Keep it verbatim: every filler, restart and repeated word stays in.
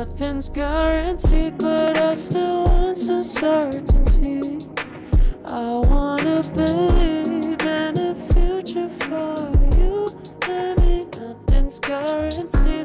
nothing's guaranteed, but I still want some certainty. I wanna believe in a future for you and me. Nothing's guaranteed.